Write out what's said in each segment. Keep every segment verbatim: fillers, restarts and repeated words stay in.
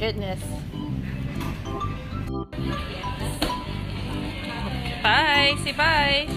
Goodness. Bye. Say bye.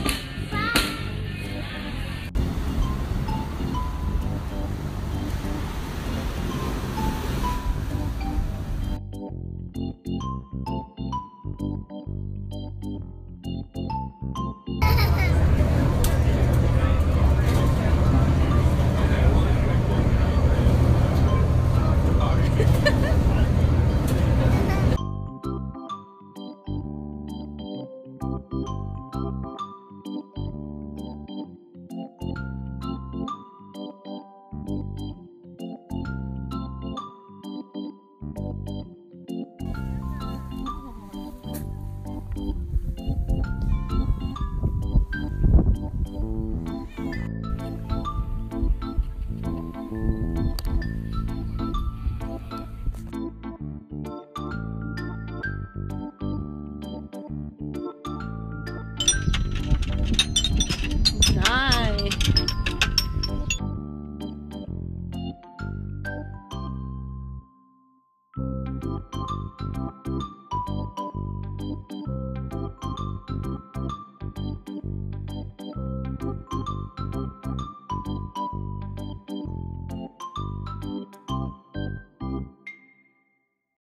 Thank you.